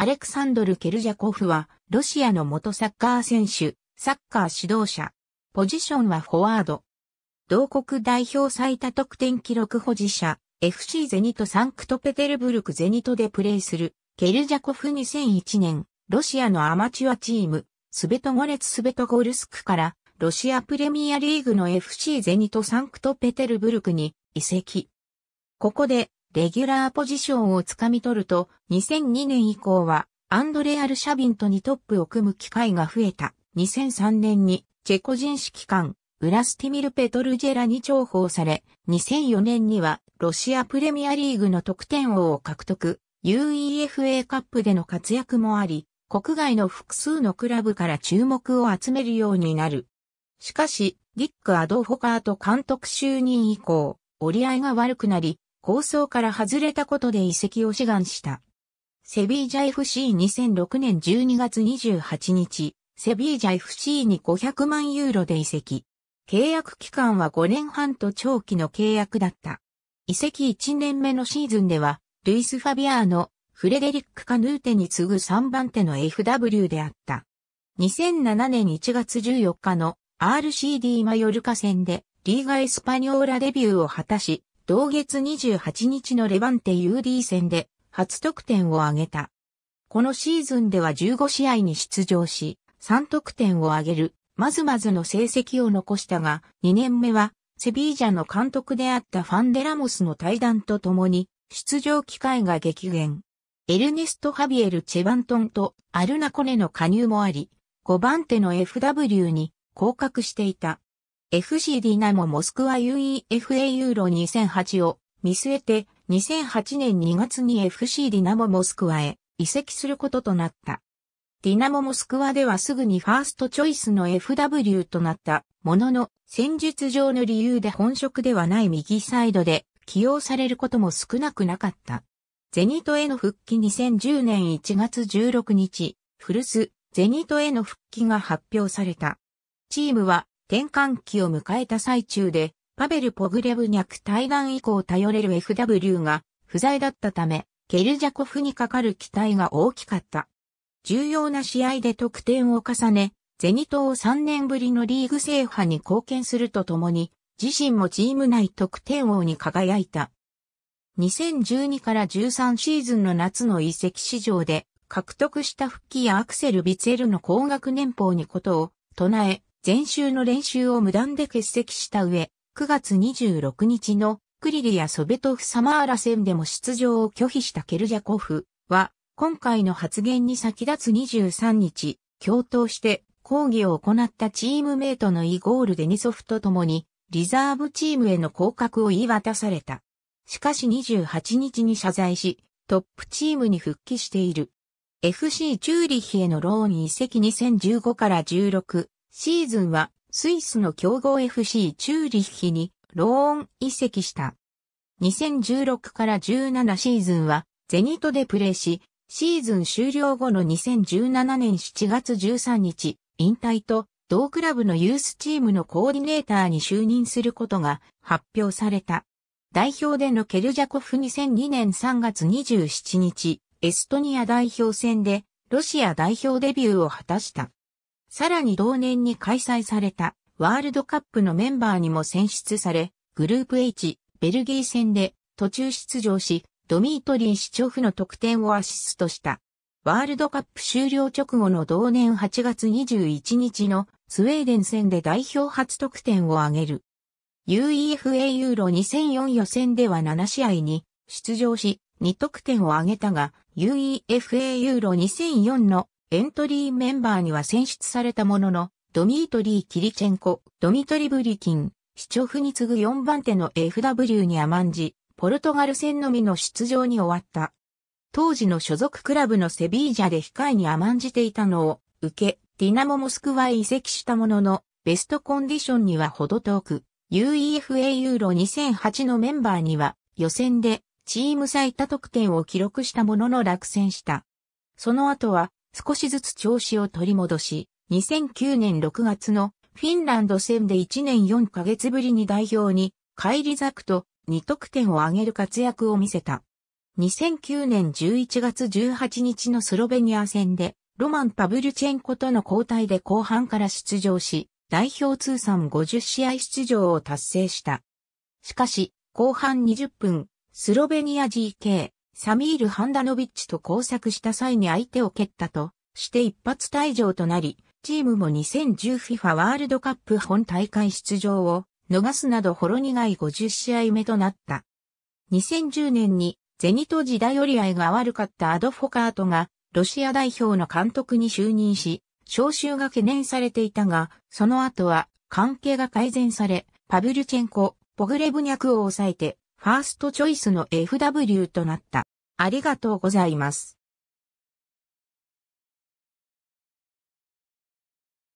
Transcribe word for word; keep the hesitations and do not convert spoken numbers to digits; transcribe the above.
アレクサンドル・ケルジャコフは、ロシアの元サッカー選手、サッカー指導者。ポジションはフォワード。同国代表最多得点記録保持者、エフシー ゼニトサンクトペテルブルクゼニトでプレーする、ケルジャコフにせんいちねん、ロシアのアマチュアチーム、スベトゴレツ・スベトゴルスクから、ロシアプレミアリーグの エフシー ゼニトサンクトペテルブルクに移籍。ここで、レギュラーポジションをつかみ取ると、にせんにねん以降は、アンドレ・アルシャビンとにトップを組む機会が増えた。にせんさんねんに、チェコ人指揮官、ウラスティミル・ペトルジェラに重宝され、にせんよねんには、ロシアプレミアリーグの得点王を獲得、ユーイーエフエー カップでの活躍もあり、国外の複数のクラブから注目を集めるようになる。しかし、ディック・アドフォカート監督就任以降、折り合いが悪くなり、構想から外れたことで移籍を志願した。セビージャ エフシーにせんろくねんじゅうにがつにじゅうはちにち、セビージャ エフシー にごひゃくまんユーロで移籍。契約期間はごねんはんと長期の契約だった。移籍いちねんめのシーズンでは、ルイス・ファビアーノ、フレデリック・カヌーテに次ぐさんばんての エフダブリュー であった。にせんななねんいちがつじゅうよっかの アールシーディー マヨルカ戦でリーガ・エスパニョーラデビューを果たし、同月にじゅうはちにちのレバンテ ユーディー 戦で初得点を挙げた。このシーズンではじゅうごしあいに出場し、さんとくてんを挙げる、まずまずの成績を残したが、にねんめは、セビージャの監督であったファンデラモスの退団とともに、出場機会が激減。エルネスト・ハビエル・チェバントンとアルナコネの加入もあり、ごばんての エフダブリュー に降格していた。エフシー ディナモ・モスクワ ユーイーエフエー ユーロにせんはちを見据えてにせんはちねんにがつに エフシー ディナモ・モスクワへ移籍することとなった。ディナモ・モスクワではすぐにファーストチョイスの エフダブリュー となったものの戦術上の理由で本職ではない右サイドで起用されることも少なくなかった。ゼニトへの復帰にせんじゅうねんいちがつじゅうろくにち、古巣ゼニトへの復帰が発表された。チームは転換期を迎えた最中で、パベル・ポグレブニャク退団以降頼れる エフダブリュー が不在だったため、ケルジャコフにかかる期待が大きかった。重要な試合で得点を重ね、ゼニトをさんねんぶりのリーグ制覇に貢献するとともに、自身もチーム内得点王に輝いた。にせんじゅうにからじゅうさんシーズンの夏の移籍市場で、獲得した復帰やアクセル・ビツェルの高額年俸にことを唱え、前週の練習を無断で欠席した上、くがつにじゅうろくにちのクリリやソベトフサマーラ戦でも出場を拒否したケルジャコフは、今回の発言に先立つにじゅうさんにち、共闘して抗議を行ったチームメイトのイゴール・デニソフと共に、リザーブチームへの降格を言い渡された。しかしにじゅうはちにちに謝罪し、トップチームに復帰している。エフシー チューリヒへのローン移籍にせんじゅうごからじゅうろく。シーズンはスイスの強豪 エフシー チューリッヒにローン移籍した。にせんじゅうろくからじゅうななシーズンはゼニトでプレーし、シーズン終了後のにせんじゅうななねんしちがつじゅうさんにち、引退と同クラブのユースチームのコーディネーターに就任することが発表された。代表でのケルジャコフにせんにねんさんがつにじゅうしちにち、エストニア代表戦でロシア代表デビューを果たした。さらに同年に開催されたワールドカップのメンバーにも選出され、グループ H、ベルギー戦で途中出場し、ドミートリー・シチョフの得点をアシストした。ワールドカップ終了直後の同年はちがつにじゅういちにちのスウェーデン戦で代表初得点を挙げる。ユーイーエフエー ユーロにせんよん予選ではななしあいに出場し、にとくてんを挙げたが、ユーイーエフエー ユーロにせんよんのエントリーメンバーには選出されたものの、ドミートリー・キリチェンコ、ドミトリ・ブリキン、シチョフに次ぐよんばんての エフダブリュー に甘んじ、ポルトガル戦のみの出場に終わった。当時の所属クラブのセビージャで控えに甘んじていたのを受け、ディナモ・モスクワへ移籍したものの、ベストコンディションには程遠く、ユーイーエフエー ユーロにせんはちのメンバーには予選でチーム最多得点を記録したものの落選した。その後は、少しずつ調子を取り戻し、にせんきゅうねんろくがつのフィンランド戦でいちねんよんかげつぶりに代表に返り咲くとにとくてんを挙げる活躍を見せた。にせんきゅうねんじゅういちがつじゅうはちにちのスロベニア戦で、ロマン・パヴルチェンコとの交代で後半から出場し、代表通算ごじゅっしあい出場を達成した。しかし、後半にじゅっぷん、スロベニア ジーケー、サミール・ハンダノビッチと交錯した際に相手を蹴ったとして一発退場となり、チームも にせんじゅうフィファ ワールドカップ本大会出場を逃すなどほろ苦いごじゅっしあいめとなった。にせんじゅうねんにゼニト時代折り合いが悪かったアドフォカートがロシア代表の監督に就任し、招集が懸念されていたが、その後は関係が改善され、パヴルチェンコ、ポグレブニャクを抑えて、ファーストチョイスのエフダブリューとなった。ありがとうございます。